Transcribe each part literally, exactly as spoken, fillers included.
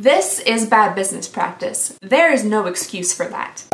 This is bad business practice. There is no excuse for that.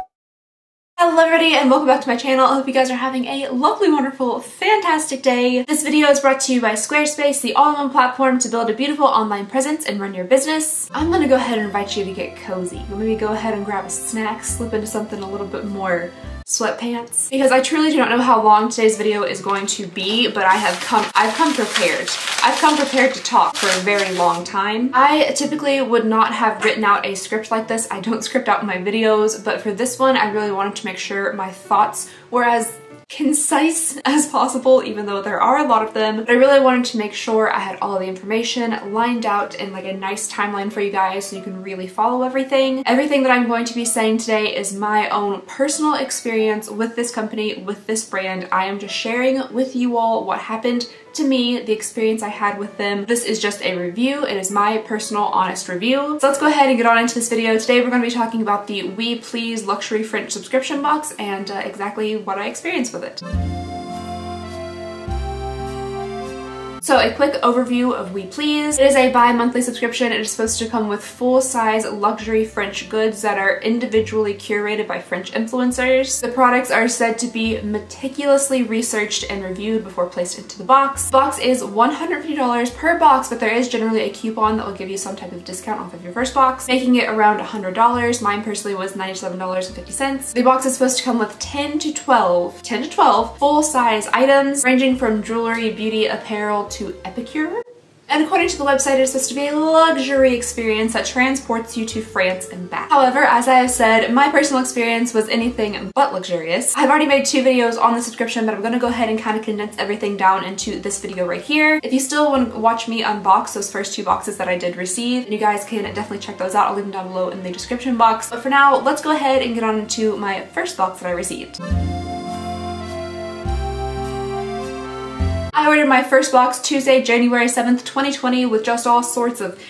Hello everybody and welcome back to my channel. I hope you guys are having a lovely, wonderful, fantastic day. This video is brought to you by Squarespace, the all-in-one platform to build a beautiful online presence and run your business. I'm gonna go ahead and invite you to get cozy. Maybe go ahead and grab a snack, slip into something a little bit more sweatpants. Because I truly do not know how long today's video is going to be, but I have come, I've come prepared. I've come prepared to talk for a very long time. I typically would not have written out a script like this. I don't script out my videos, but for this one, I really wanted to make sure my thoughts were as concise as possible, even though there are a lot of them. But I really wanted to make sure I had all the information lined out in like a nice timeline for you guys so you can really follow everything. Everything that I'm going to be saying today is my own personal experience with this company, with this brand. I am just sharing with you all what happened to me, the experience I had with them. This is just a review. It is my personal, honest review. So let's go ahead and get on into this video. Today we're going to be talking about the Oui Please luxury French subscription box and uh, exactly what I experienced with it. So a quick overview of Oui Please. It is a bi-monthly subscription. It is supposed to come with full-size luxury French goods that are individually curated by French influencers. The products are said to be meticulously researched and reviewed before placed into the box. The box is one hundred fifty dollars per box, but there is generally a coupon that will give you some type of discount off of your first box, making it around one hundred dollars. Mine personally was ninety-seven dollars and fifty cents. The box is supposed to come with ten to twelve full-size items, ranging from jewelry, beauty, apparel, to epicure. And according to the website, it's supposed to be a luxury experience that transports you to France and back. However, as I have said, my personal experience was anything but luxurious. I've already made two videos on the subscription, but I'm going to go ahead and kind of condense everything down into this video right here. If you still want to watch me unbox those first two boxes that I did receive, then you guys can definitely check those out. I'll leave them down below in the description box. But for now, let's go ahead and get on into my first box that I received. I ordered my first box Tuesday, January seventh, twenty twenty, with just all sorts of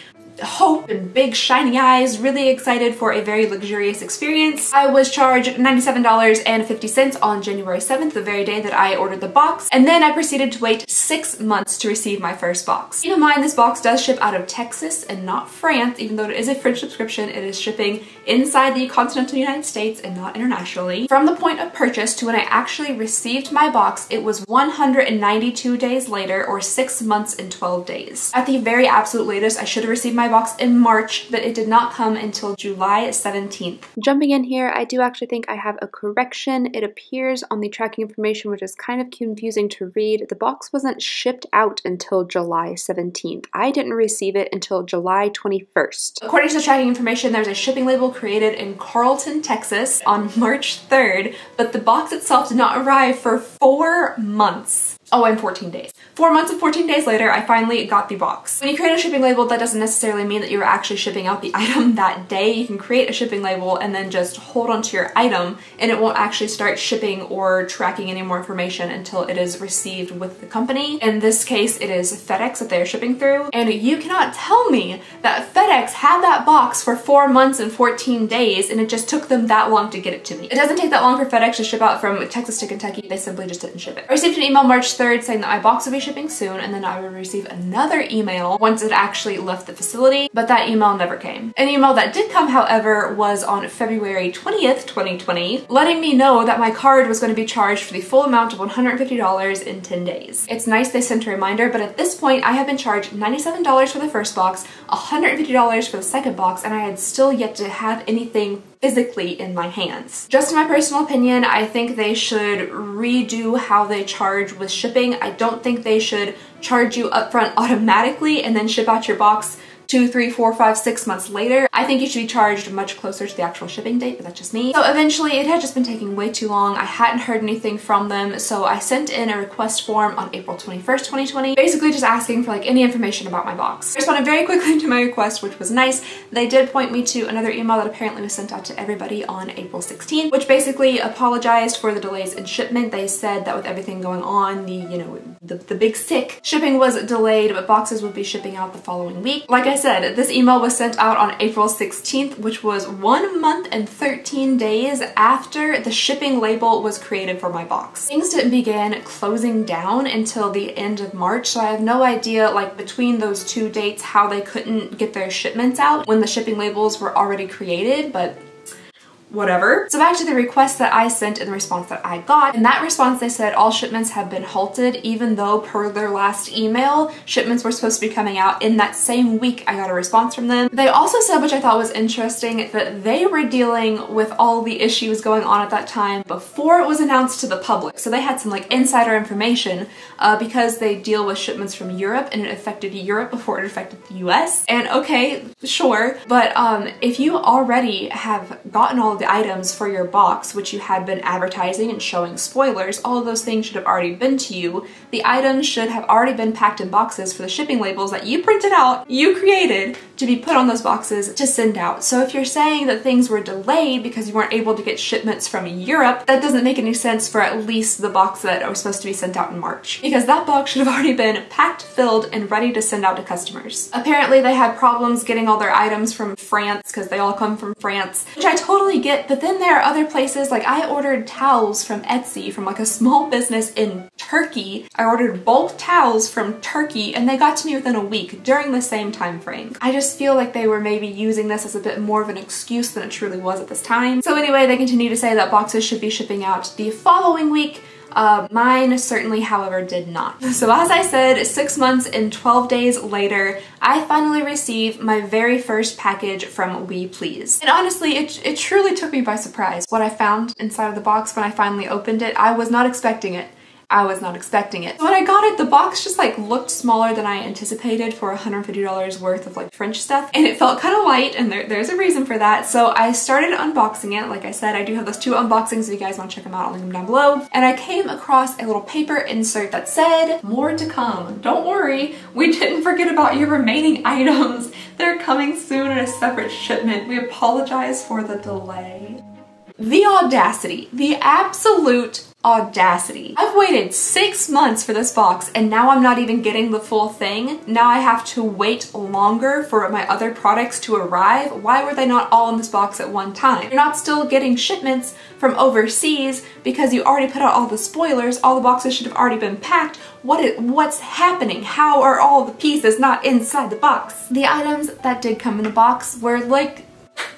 hope and big shiny eyes, really excited for a very luxurious experience. I was charged ninety-seven dollars and fifty cents on January seventh, the very day that I ordered the box, and then I proceeded to wait six months to receive my first box. Keep in mind, this box does ship out of Texas and not France. Even though it is a French subscription, it is shipping inside the continental United States and not internationally. From the point of purchase to when I actually received my box, it was one hundred ninety-two days later, or six months and twelve days. At the very absolute latest, I should have received my box in March, but it did not come until July seventeenth. Jumping in here, I do actually think I have a correction. It appears on the tracking information, which is kind of confusing to read. The box wasn't shipped out until July seventeenth. I didn't receive it until July twenty-first. According to the tracking information, there's a shipping label created in Carlton, Texas on March third, but the box itself did not arrive for four months. Oh, and fourteen days. Four months and fourteen days later, I finally got the box. When you create a shipping label, that doesn't necessarily mean that you're actually shipping out the item that day. You can create a shipping label and then just hold on to your item, and it won't actually start shipping or tracking any more information until it is received with the company. In this case, it is FedEx that they're shipping through, and you cannot tell me that FedEx had that box for four months and fourteen days, and it just took them that long to get it to me. It doesn't take that long for FedEx to ship out from Texas to Kentucky. They simply just didn't ship it. I received an email March third saying that my box would be shipping soon, and then I would receive another email once it actually left the facility, but that email never came. An email that did come, however, was on February twentieth, twenty twenty, letting me know that my card was going to be charged for the full amount of one hundred fifty dollars in ten days. It's nice they sent a reminder, but at this point I have been charged ninety-seven dollars for the first box, one hundred fifty dollars for the second box, and I had still yet to have anything physically in my hands. Just in my personal opinion, I think they should redo how they charge with shipping. I don't think they should charge you upfront automatically and then ship out your box two, three, four, five, six months later. I think you should be charged much closer to the actual shipping date, but that's just me. So eventually, it had just been taking way too long. I hadn't heard anything from them, so I sent in a request form on April twenty-first, twenty twenty, basically just asking for like any information about my box. They responded very quickly to my request, which was nice. They did point me to another email that apparently was sent out to everybody on April sixteenth, which basically apologized for the delays in shipment. They said that with everything going on, the, you know, the, the big sick, shipping was delayed, but boxes would be shipping out the following week. Like I I said, this email was sent out on April sixteenth, which was one month and thirteen days after the shipping label was created for my box. Things didn't begin closing down until the end of March, so I have no idea, like, between those two dates how they couldn't get their shipments out when the shipping labels were already created, but whatever. So back to the request that I sent and the response that I got. In that response, they said all shipments have been halted, even though per their last email, shipments were supposed to be coming out in that same week. I got a response from them. They also said, which I thought was interesting, that they were dealing with all the issues going on at that time before it was announced to the public. So they had some like insider information uh, because they deal with shipments from Europe, and it affected Europe before it affected the U S. And okay, sure, but um, if you already have gotten all the items for your box, which you had been advertising and showing spoilers, all of those things should have already been to you. The items should have already been packed in boxes for the shipping labels that you printed out, you created, to be put on those boxes to send out. So if you're saying that things were delayed because you weren't able to get shipments from Europe, that doesn't make any sense for at least the box that was supposed to be sent out in March, because that box should have already been packed, filled, and ready to send out to customers. Apparently they had problems getting all their items from France, because they all come from France, which I totally get. But then there are other places, like I ordered towels from Etsy from like a small business in Turkey. I ordered bulk towels from Turkey and they got to me within a week during the same time frame. I just feel like they were maybe using this as a bit more of an excuse than it truly was at this time. So anyway, they continue to say that boxes should be shipping out the following week. Uh, mine certainly, however, did not. So as I said, six months and twelve days later, I finally received my very first package from Oui Please. And honestly, it, it truly took me by surprise. What I found inside of the box when I finally opened it, I was not expecting it. I was not expecting it. So when I got it, the box just like looked smaller than I anticipated for one hundred fifty dollars worth of like French stuff, and it felt kind of light, and there, there's a reason for that. So I started unboxing it. Like I said, I do have those two unboxings if you guys want to check them out, I'll link them down below. And I came across a little paper insert that said, more to come. Don't worry, we didn't forget about your remaining items. They're coming soon in a separate shipment. We apologize for the delay. The audacity, the absolute audacity. I've waited six months for this box and now I'm not even getting the full thing. Now I have to wait longer for my other products to arrive. Why were they not all in this box at one time? You're not still getting shipments from overseas because you already put out all the spoilers. All the boxes should have already been packed. What is, what's happening? How are all the pieces not inside the box? The items that did come in the box were like,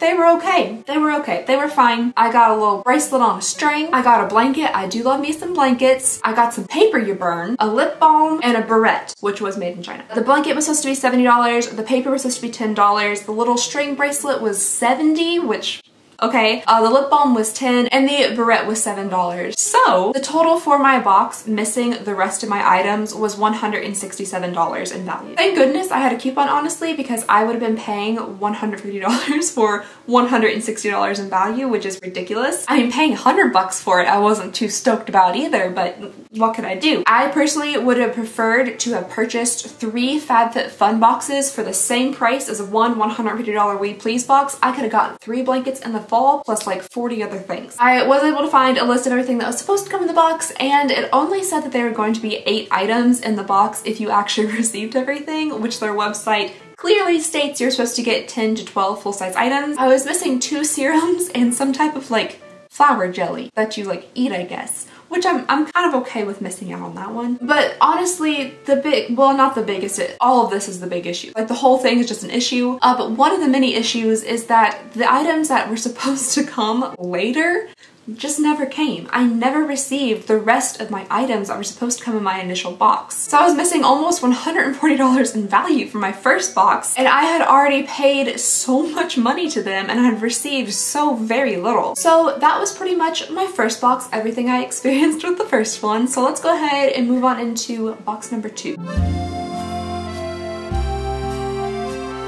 they were okay. They were okay. They were fine. I got a little bracelet on a string. I got a blanket. I do love me some blankets. I got some paper you burn, a lip balm, and a barrette, which was made in China. The blanket was supposed to be seventy dollars. The paper was supposed to be ten dollars. The little string bracelet was seventy dollars, which... okay, uh, the lip balm was ten dollars and the barrette was seven dollars. So the total for my box, missing the rest of my items, was one hundred sixty-seven dollars in value. Thank goodness I had a coupon, honestly, because I would have been paying one hundred fifty dollars for one hundred sixty dollars in value, which is ridiculous. I mean, paying one hundred bucks for it, I wasn't too stoked about either, but what could I do? I personally would have preferred to have purchased three FabFitFun boxes for the same price as one one hundred fifty dollar Oui Please box. I could have gotten three blankets in the fall, plus like forty other things. I was able to find a list of everything that was supposed to come in the box, and it only said that there were going to be eight items in the box if you actually received everything, which their website clearly states you're supposed to get ten to twelve full-size items. I was missing two serums and some type of like flower jelly that you like eat, I guess, which I'm, I'm kind of okay with missing out on that one. But honestly, the big, well, not the biggest, all of this is the big issue. Like the whole thing is just an issue. Uh, but one of the many issues is that the items that were supposed to come later just never came. I never received the rest of my items that were supposed to come in my initial box. So I was missing almost one hundred forty dollars in value for my first box, and I had already paid so much money to them and I had received so very little. So that was pretty much my first box, everything I experienced with the first one. So let's go ahead and move on into box number two.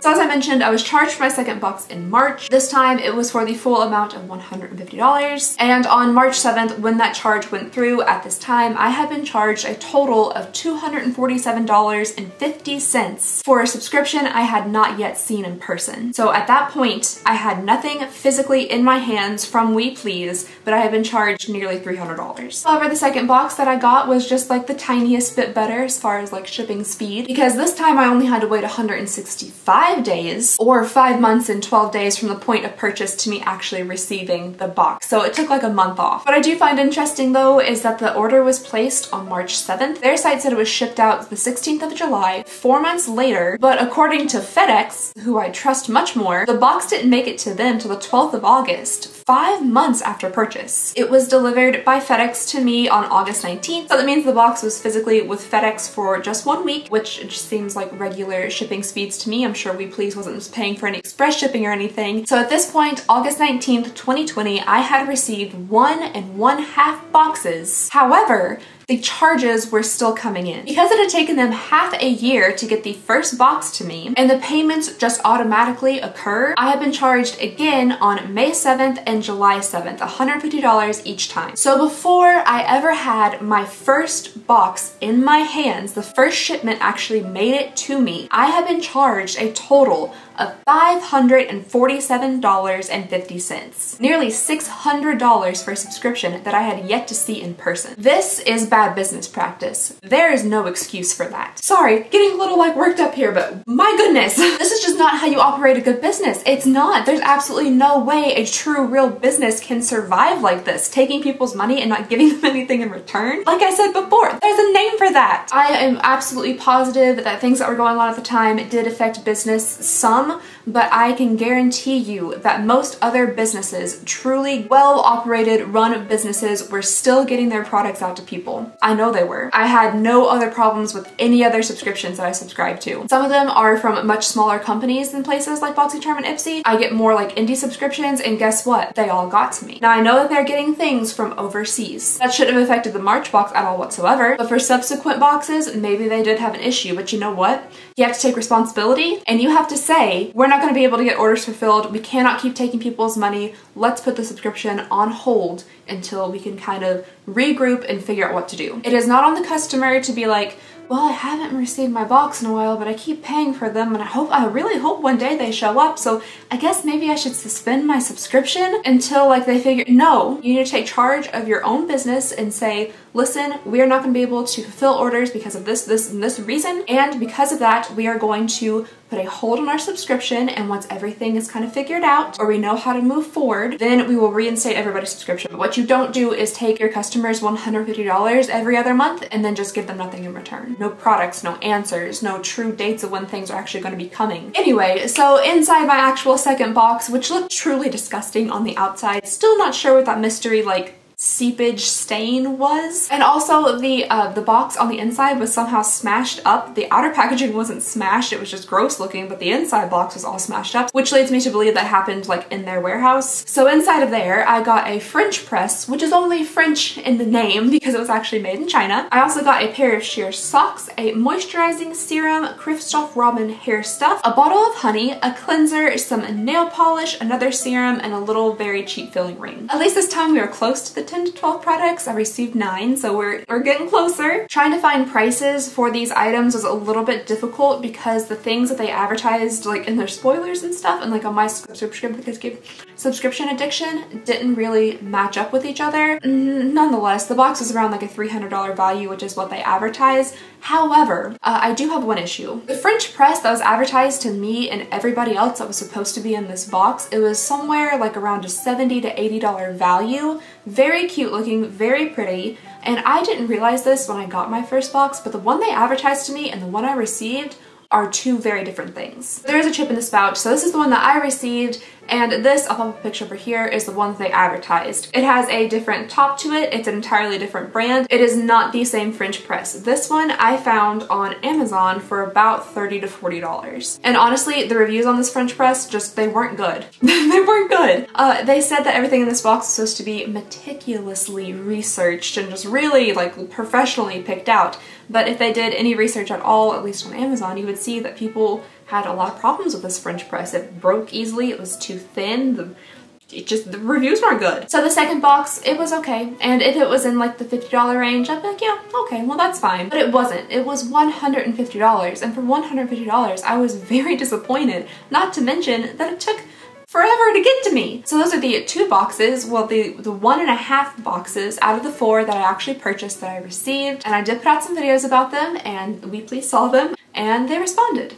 So as I mentioned, I was charged for my second box in March. This time it was for the full amount of one hundred fifty dollars. And on March seventh, when that charge went through, at this time, I had been charged a total of two hundred forty-seven dollars and fifty cents for a subscription I had not yet seen in person. So at that point, I had nothing physically in my hands from Oui Please, but I had been charged nearly three hundred dollars. However, the second box that I got was just like the tiniest bit better as far as like shipping speed, because this time I only had to wait 165 five days or five months and twelve days from the point of purchase to me actually receiving the box. So it took like a month off. What I do find interesting though is that the order was placed on March seventh. Their site said it was shipped out the sixteenth of July, four months later, but according to FedEx, who I trust much more, the box didn't make it to them till the twelfth of August, five months after purchase. It was delivered by FedEx to me on August nineteenth, so that means the box was physically with FedEx for just one week, which just seems like regular shipping speeds to me. I'm sure Oui Please wasn't paying for any express shipping or anything. So at this point, August nineteenth, twenty twenty, I had received one and one half boxes. However, the charges were still coming in. Because it had taken them half a year to get the first box to me, and the payments just automatically occur, I have been charged again on May seventh and July seventh, one hundred fifty dollars each time. So before I ever had my first box in my hands, the first shipment actually made it to me, I have been charged a total of five hundred forty-seven dollars and fifty cents. Nearly six hundred dollars for a subscription that I had yet to see in person. This is bad business practice. There is no excuse for that. Sorry, getting a little like worked up here, but my goodness, this is just not how you operate a good business. It's not. There's absolutely no way a true real business can survive like this, taking people's money and not giving them anything in return. Like I said before, there's a name for that. I am absolutely positive that things that were going on at the time did affect business some, but I can guarantee you that most other businesses, truly well-operated, run businesses, were still getting their products out to people. I know they were. I had no other problems with any other subscriptions that I subscribed to. Some of them are from much smaller companies than places like Boxy Charm and Ipsy. I get more like indie subscriptions, and guess what? They all got to me. Now I know that they're getting things from overseas. That shouldn't have affected the March box at all whatsoever, but for subsequent boxes, maybe they did have an issue, but you know what? You have to take responsibility, and you have to say, we're not going to be able to get orders fulfilled. We cannot keep taking people's money. Let's put the subscription on hold until we can kind of regroup and figure out what to do. It is not on the customer to be like, well, I haven't received my box in a while, but I keep paying for them, and I hope, I really hope one day they show up, so I guess maybe I should suspend my subscription until like they figure, no, you need to take charge of your own business and say, listen, we are not going to be able to fulfill orders because of this, this, and this reason, and because of that, we are going to put a hold on our subscription, and once everything is kind of figured out, or we know how to move forward, then we will reinstate everybody's subscription. But what you don't do is take your customers one hundred fifty dollars every other month and then just give them nothing in return. No products, no answers, no true dates of when things are actually going to be coming. Anyway, so inside my actual second box, which looked truly disgusting on the outside, still not sure what that mystery, like, seepage stain was. And also the uh, the box on the inside was somehow smashed up. The outer packaging wasn't smashed, it was just gross looking, but the inside box was all smashed up, which leads me to believe that happened like in their warehouse. So inside of there, I got a French press, which is only French in the name because it was actually made in China. I also got a pair of sheer socks, a moisturizing serum, Christophe Robin hair stuff, a bottle of honey, a cleanser, some nail polish, another serum, and a little very cheap filling ring. At least this time we were close to the ten to twelve products. I received nine, so we're, we're getting closer. Trying to find prices for these items was a little bit difficult because the things that they advertised like in their spoilers and stuff and like on my subscription subscription addiction didn't really match up with each other. Nonetheless, the box was around like a three hundred dollar value, which is what they advertised. However, uh, I do have one issue. The French press that was advertised to me and everybody else that was supposed to be in this box, it was somewhere like around a seventy to eighty dollar value. Very cute looking, very pretty, and I didn't realize this when I got my first box, but the one they advertised to me and the one I received are two very different things. There is a chip in the spout, so this is the one that I received, and this, I'll pop a picture over here, is the one that they advertised. It has a different top to it, it's an entirely different brand. It is not the same French press. This one I found on Amazon for about thirty to forty dollars. And honestly, the reviews on this French press, just, they weren't good. They weren't good. Uh, they said that everything in this box was supposed to be meticulously researched and just really like professionally picked out. But if they did any research at all, at least on Amazon, you would see that people had a lot of problems with this French press. It broke easily, it was too thin, the, it just, the reviews weren't good. So the second box, it was okay. And if it was in like the fifty dollar range, I'd be like, yeah, okay, well that's fine. But it wasn't, it was one hundred fifty dollars. And for one hundred fifty dollars, I was very disappointed, not to mention that it took forever to get to me. So those are the two boxes, well the, the one and a half boxes out of the four that I actually purchased that I received. And I did put out some videos about them and Oui Please saw them and they responded.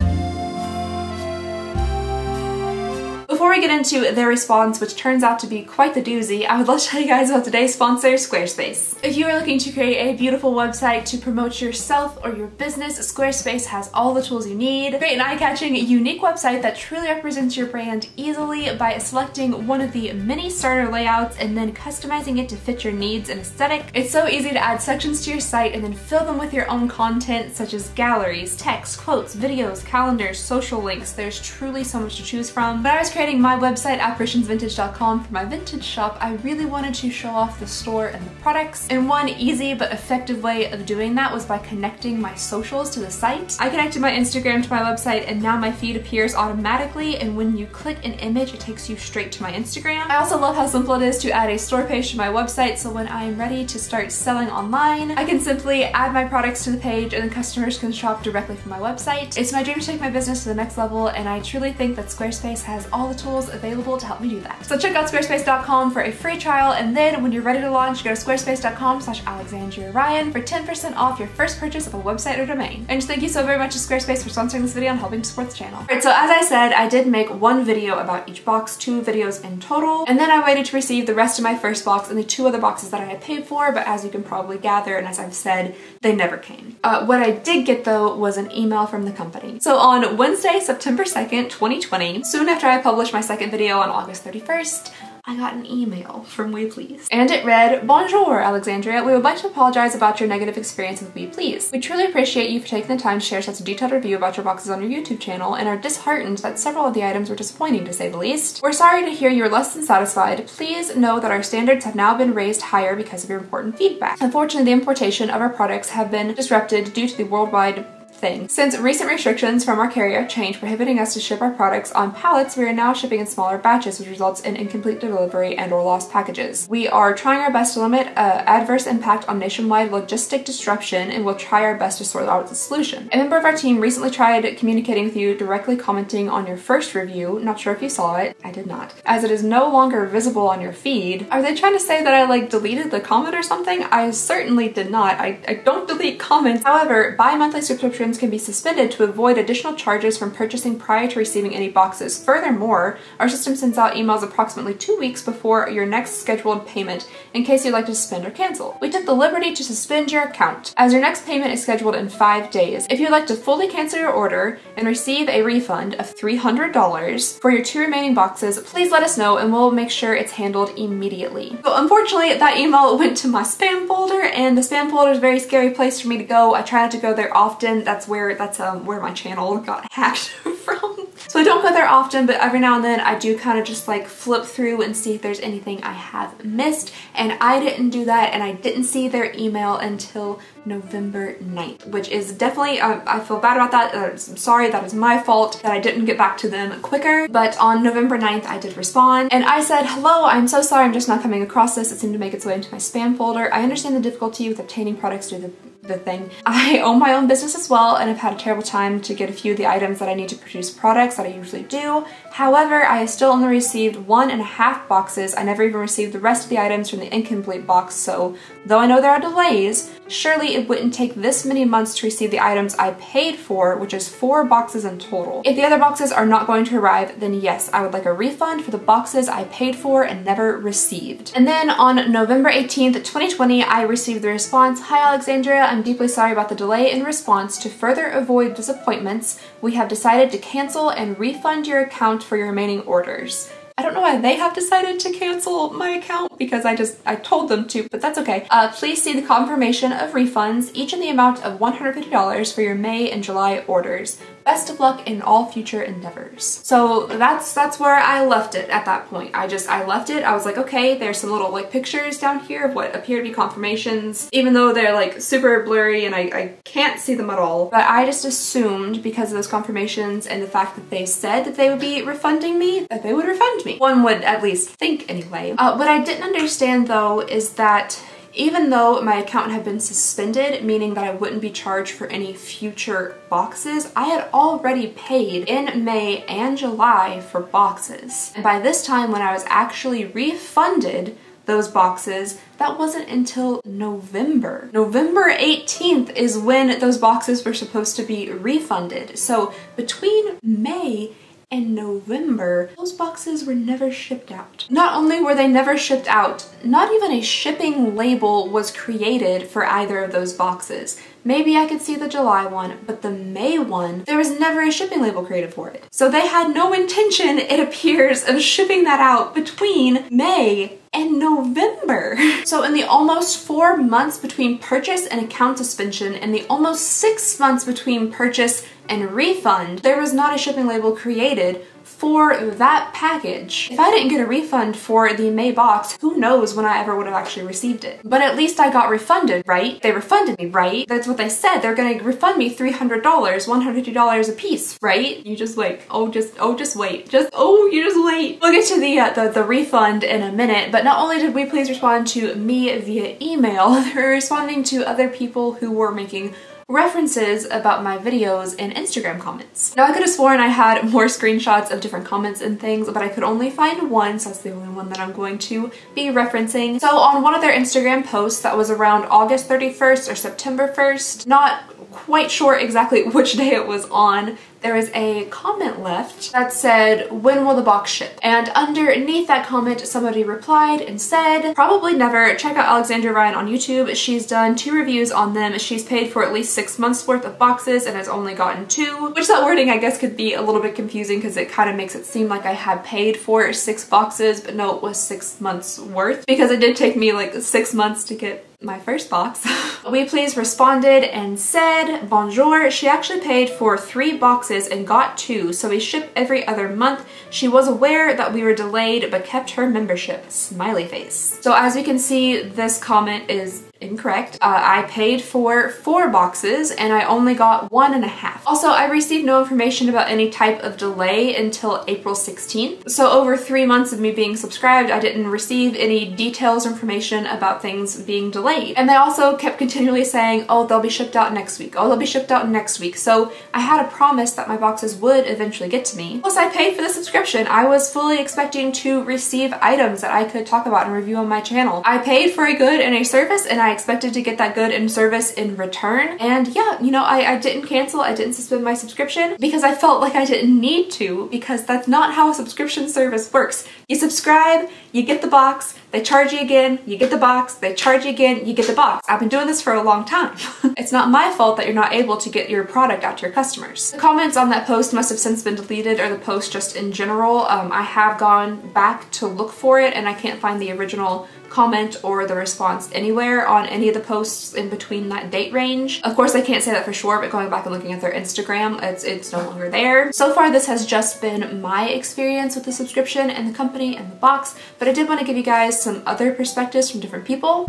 Before we get into their response, which turns out to be quite the doozy, I would love to tell you guys about today's sponsor, Squarespace. If you are looking to create a beautiful website to promote yourself or your business, Squarespace has all the tools you need. Create an eye-catching, unique website that truly represents your brand easily by selecting one of the many starter layouts and then customizing it to fit your needs and aesthetic. It's so easy to add sections to your site and then fill them with your own content, such as galleries, text, quotes, videos, calendars, social links. There's truly so much to choose from. When I was creating my website, apparitions vintage dot com, for my vintage shop, I really wanted to show off the store and the products. And one easy but effective way of doing that was by connecting my socials to the site. I connected my Instagram to my website, and now my feed appears automatically, and when you click an image, it takes you straight to my Instagram. I also love how simple it is to add a store page to my website, so when I am ready to start selling online, I can simply add my products to the page and customers can shop directly from my website. It's my dream to take my business to the next level, and I truly think that Squarespace has all the tools available to help me do that. So check out squarespace dot com for a free trial, and then when you're ready to launch, go to squarespace dot com slash Alexandria Ryan for ten percent off your first purchase of a website or domain. And just thank you so very much to Squarespace for sponsoring this video and helping to support the channel. Alright, so as I said, I did make one video about each box, two videos in total, and then I waited to receive the rest of my first box and the two other boxes that I had paid for, but as you can probably gather, and as I've said, they never came. Uh, what I did get though was an email from the company. So on Wednesday, September second, twenty twenty, soon after I published my second video on August thirty-first, I got an email from Oui Please. And it read, "Bonjour, Alexandria. We would like to apologize about your negative experience with Oui Please. We truly appreciate you for taking the time to share such a detailed review about your boxes on your YouTube channel and are disheartened that several of the items were disappointing, to say the least. We're sorry to hear you're less than satisfied. Please know that our standards have now been raised higher because of your important feedback. Unfortunately, the importation of our products have been disrupted due to the worldwide thing. Since recent restrictions from our carrier changed, prohibiting us to ship our products on pallets, we are now shipping in smaller batches, which results in incomplete delivery and or lost packages. We are trying our best to limit uh, adverse impact on nationwide logistic disruption and will try our best to sort out the solution. A member of our team recently tried communicating with you directly, commenting on your first review. Not sure if you saw it. I did not, as it is no longer visible on your feed." Are they trying to say that I like deleted the comment or something? I certainly did not. I, I don't delete comments. However, bi-monthly subscription can be suspended to avoid additional charges from purchasing prior to receiving any boxes. Furthermore, our system sends out emails approximately two weeks before your next scheduled payment in case you'd like to suspend or cancel. We took the liberty to suspend your account, as your next payment is scheduled in five days. If you'd like to fully cancel your order and receive a refund of three hundred dollars for your two remaining boxes, please let us know and we'll make sure it's handled immediately." So unfortunately, that email went to my spam folder, and the spam folder is a very scary place for me to go. I try not to go there often. That's That's where that's um, where my channel got hacked from. So I don't go there often, but every now and then I do kind of just like flip through and see if there's anything I have missed. And I didn't do that, and I didn't see their email until November ninth, which is definitely, uh, I feel bad about that. Uh, I'm sorry, that is my fault that I didn't get back to them quicker. But on November ninth, I did respond, and I said, "Hello, I'm so sorry I'm just not coming across this. It seemed to make its way into my spam folder. I understand the difficulty with obtaining products through the the thing. I own my own business as well, and I've had a terrible time to get a few of the items that I need to produce products that I usually do. However, I have still only received one and a half boxes. I never even received the rest of the items from the incomplete box, so though I know there are delays, surely it wouldn't take this many months to receive the items I paid for, which is four boxes in total. If the other boxes are not going to arrive, then yes, I would like a refund for the boxes I paid for and never received." And then on November eighteenth, twenty twenty, I received the response, "Hi Alexandria, I'm deeply sorry about the delay. In response, to further avoid disappointments, we have decided to cancel and refund your account for your remaining orders." I don't know why they have decided to cancel my account, because I just, I told them to, but that's okay. Uh, "please see the confirmation of refunds, each in the amount of one hundred fifty dollars for your May and July orders. Best of luck in all future endeavors." So that's that's where I left it at that point. I just, I left it. I was like, okay, there's some little like pictures down here of what appear to be confirmations, even though they're like super blurry and I, I can't see them at all. But I just assumed, because of those confirmations and the fact that they said that they would be refunding me, that they would refund me. One would at least think anyway. Uh, what I didn't understand though is that even though my account had been suspended, meaning that I wouldn't be charged for any future boxes, I had already paid in May and July for boxes. And by this time, when I was actually refunded those boxes, that wasn't until November. November eighteenth is when those boxes were supposed to be refunded. So between May and November, those boxes were never shipped out. Not only were they never shipped out, not even a shipping label was created for either of those boxes. Maybe I could see the July one, but the May one, there was never a shipping label created for it. So they had no intention, it appears, of shipping that out between May and November. So in the almost four months between purchase and account suspension, and the almost six months between purchase and refund, there was not a shipping label created for that package. If I didn't get a refund for the May box, who knows when I ever would have actually received it. But at least I got refunded, right? They refunded me, right? That's what they said. They're gonna refund me three hundred dollars, one hundred fifty dollars a piece, right? You just like, oh, just, oh, just wait. Just, oh, you just wait. We'll get to the, uh, the, the refund in a minute, but not only did We Please respond to me via email, they were responding to other people who were making references about my videos and Instagram comments. Now I could have sworn I had more screenshots of different comments and things, but I could only find one, so that's the only one that I'm going to be referencing. So on one of their Instagram posts that was around August thirty-first or September first, not quite sure exactly which day it was on, there was a comment left that said, when will the box ship? And underneath that comment, somebody replied and said, probably never. Check out Alexandria Ryan on YouTube. She's done two reviews on them. She's paid for at least six months worth of boxes and has only gotten two, which that wording I guess could be a little bit confusing because it kind of makes it seem like I had paid for six boxes, but no, it was six months worth because it did take me like six months to get my first box. We Please responded and said, bonjour, she actually paid for three boxes and got two, so we ship every other month. She was aware that we were delayed but kept her membership. Smiley face. So as we can see, this comment is incorrect. Uh, I paid for four boxes and I only got one and a half. Also, I received no information about any type of delay until April sixteenth. So over three months of me being subscribed, I didn't receive any details or information about things being delayed. And they also kept continually saying, oh, they'll be shipped out next week. Oh, they'll be shipped out next week. So I had a promise that my boxes would eventually get to me. Plus, I paid for the subscription. I was fully expecting to receive items that I could talk about and review on my channel. I paid for a good and a service, and I I expected to get that good in service in return. And yeah, you know, I, I didn't cancel, I didn't suspend my subscription because I felt like I didn't need to, because that's not how a subscription service works. You subscribe, you get the box, they charge you again, you get the box, they charge you again, you get the box. I've been doing this for a long time. It's not my fault that you're not able to get your product out to your customers. The comments on that post must have since been deleted, or the post just in general. Um, I have gone back to look for it and I can't find the original comment or the response anywhere on any of the posts in between that date range. Of course, I can't say that for sure, but going back and looking at their Instagram, it's, it's no longer there. So far, this has just been my experience with the subscription and the company and the box, but I did want to give you guys some other perspectives from different people.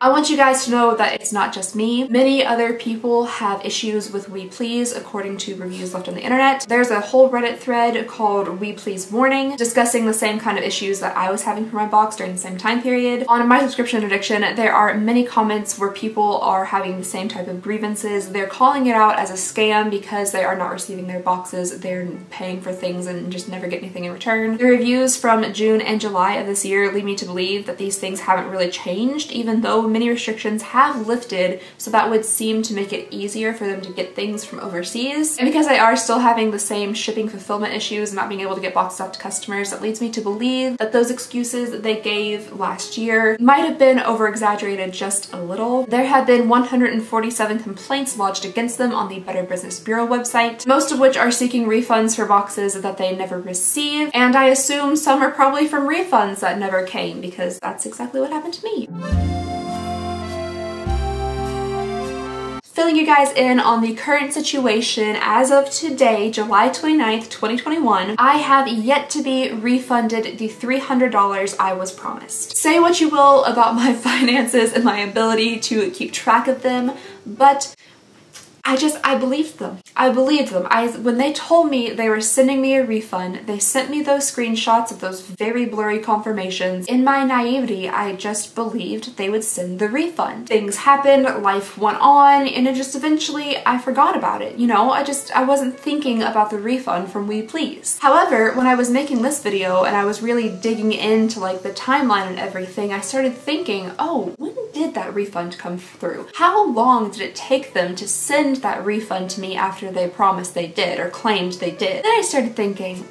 I want you guys to know that it's not just me. Many other people have issues with We Please, according to reviews left on the internet. There's a whole Reddit thread called We Please Warning, discussing the same kind of issues that I was having for my box during the same time period. On my subscription addiction, there are many comments where people are having the same type of grievances. They're calling it out as a scam because they are not receiving their boxes, they're paying for things and just never get anything in return. The reviews from June and July of this year lead me to believe that these things haven't really changed, even though many restrictions have lifted, so that would seem to make it easier for them to get things from overseas. And because they are still having the same shipping fulfillment issues and not being able to get boxes out to customers, that leads me to believe that those excuses that they gave last year might have been over-exaggerated just a little. There have been one hundred forty-seven complaints lodged against them on the Better Business Bureau website, most of which are seeking refunds for boxes that they never received, and I assume some are probably from refunds that never came, because that's exactly what happened to me. Filling you guys in on the current situation as of today, July twenty-ninth, twenty twenty-one, I have yet to be refunded the three hundred dollars I was promised. Say what you will about my finances and my ability to keep track of them, but I just, I believed them. I believed them. I, when they told me they were sending me a refund, they sent me those screenshots of those very blurry confirmations. In my naivety, I just believed they would send the refund. Things happened, life went on, and it just eventually, I forgot about it. You know, I just, I wasn't thinking about the refund from We Please. However, when I was making this video and I was really digging into like the timeline and everything, I started thinking, oh, when did that refund come through? How long did it take them to send that refund to me after they promised they did or claimed they did? Then I started thinking,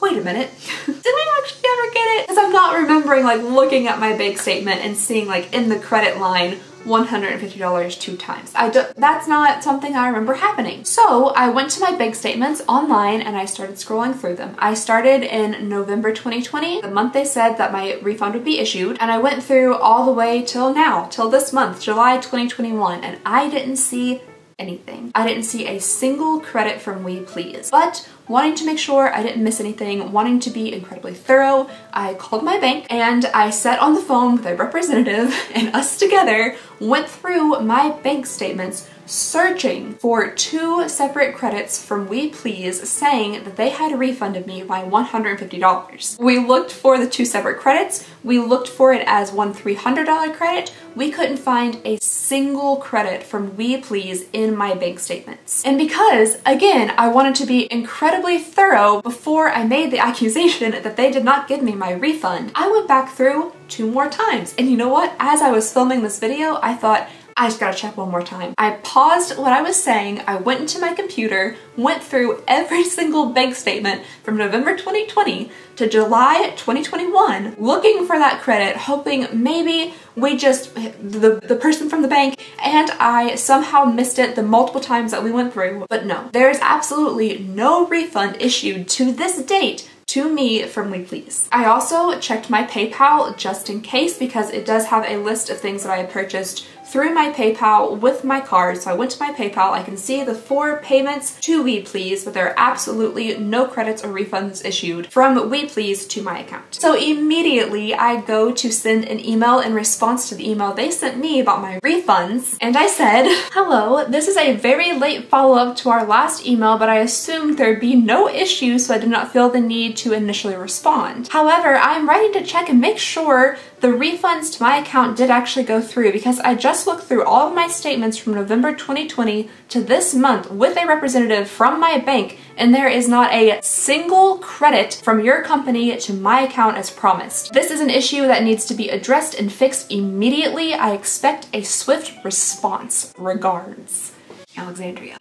wait a minute, did I actually ever get it? Because I'm not remembering like looking at my bank statement and seeing like in the credit line, one hundred fifty dollars two times. I do, that's not something I remember happening. So I went to my bank statements online and I started scrolling through them. I started in November twenty twenty, the month they said that my refund would be issued, and I went through all the way till now, till this month, July twenty twenty-one, and I didn't see anything. I didn't see a single credit from Oui Please, but wanting to make sure I didn't miss anything, wanting to be incredibly thorough, I called my bank and I sat on the phone with a representative, and us together went through my bank statements searching for two separate credits from Oui Please saying that they had refunded me my one hundred fifty dollars. We looked for the two separate credits, we looked for it as one three hundred dollar credit, we couldn't find a single credit from Oui Please in my bank statements. And because, again, I wanted to be incredibly thorough before I made the accusation that they did not give me my refund, I went back through two more times. And you know what? As I was filming this video, I thought, I just gotta check one more time. I paused what I was saying, I went into my computer, went through every single bank statement from November twenty twenty to July twenty twenty-one, looking for that credit, hoping maybe we just, the, the person from the bank and I somehow missed it the multiple times that we went through, but no. There is absolutely no refund issued to this date to me from Oui Please. I also checked my PayPal just in case, because it does have a list of things that I purchased through my PayPal with my card. So I went to my PayPal, I can see the four payments to Oui Please, but there are absolutely no credits or refunds issued from Oui Please to my account. So immediately I go to send an email in response to the email they sent me about my refunds, and I said, hello, this is a very late follow-up to our last email, but I assumed there'd be no issue, so I did not feel the need to initially respond. However, I'm writing to check and make sure the refunds to my account did actually go through, because I just looked through all of my statements from November twenty twenty to this month with a representative from my bank, and there is not a single credit from your company to my account as promised. This is an issue that needs to be addressed and fixed immediately. I expect a swift response. Regards, Alexandria.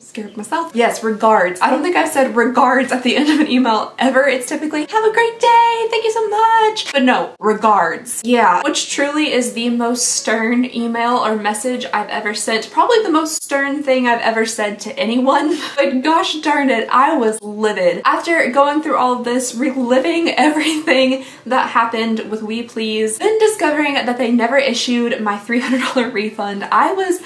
Scared myself. Yes, regards. I don't think I've said regards at the end of an email ever. It's typically, have a great day, thank you so much. But no, regards. Yeah, which truly is the most stern email or message I've ever sent. Probably the most stern thing I've ever said to anyone. But gosh darn it, I was livid. After going through all of this, reliving everything that happened with Oui Please, then discovering that they never issued my three hundred dollar refund, I was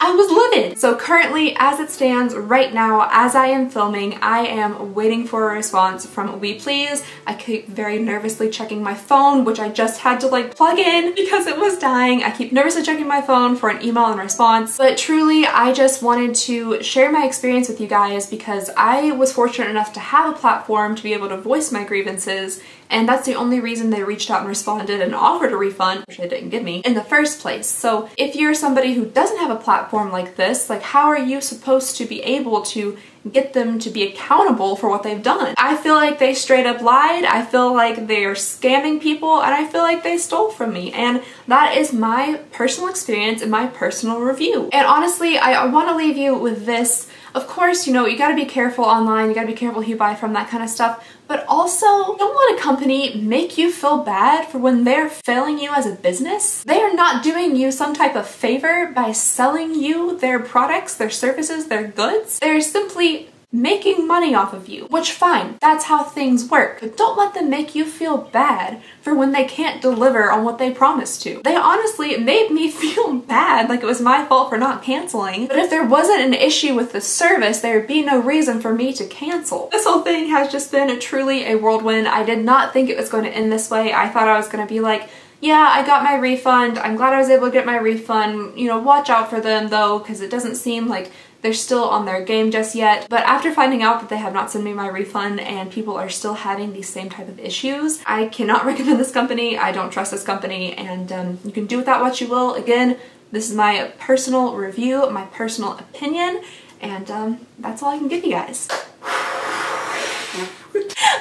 I was livid. So currently, as it stands right now, as I am filming, I am waiting for a response from Oui Please. I keep very nervously checking my phone, which I just had to like plug in because it was dying. I keep nervously checking my phone for an email in response, but truly I just wanted to share my experience with you guys, because I was fortunate enough to have a platform to be able to voice my grievances, and that's the only reason they reached out and responded and offered a refund, which they didn't give me, in the first place. So if you're somebody who doesn't have a platform like this, like how are you supposed to be able to get them to be accountable for what they've done? I feel like they straight up lied, I feel like they're scamming people, and I feel like they stole from me, and that is my personal experience and my personal review. And honestly, I want to leave you with this. Of course, you know, you gotta be careful online, you gotta be careful who you buy from, that kind of stuff, but also don't let a company make you feel bad for when they're failing you as a business. They are not doing you some type of favor by selling you their products, their services, their goods. They're simply making money off of you, which fine, that's how things work, but don't let them make you feel bad for when they can't deliver on what they promised to. They honestly made me feel bad, like it was my fault for not canceling, but if there wasn't an issue with the service, there'd be no reason for me to cancel. This whole thing has just been a, truly a whirlwind. I did not think it was going to end this way. I thought I was going to be like, yeah, I got my refund, I'm glad I was able to get my refund, you know, watch out for them though, because it doesn't seem like they're still on their game just yet. But after finding out that they have not sent me my refund and people are still having these same type of issues, I cannot recommend this company. I don't trust this company, and um, you can do with that what you will. Again, this is my personal review, my personal opinion, and um, that's all I can give you guys.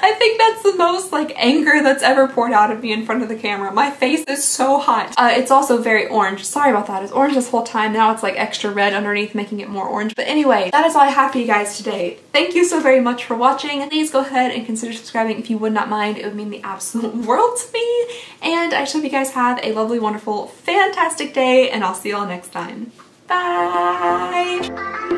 I think that's the most like anger that's ever poured out of me in front of the camera. My face is so hot. Uh, it's also very orange. Sorry about that. It's orange this whole time. Now it's like extra red underneath, making it more orange. But anyway, that is all I have for you guys today. Thank you so very much for watching. Please go ahead and consider subscribing if you would not mind. It would mean the absolute world to me. And I just hope you guys have a lovely, wonderful, fantastic day, and I'll see you all next time. Bye!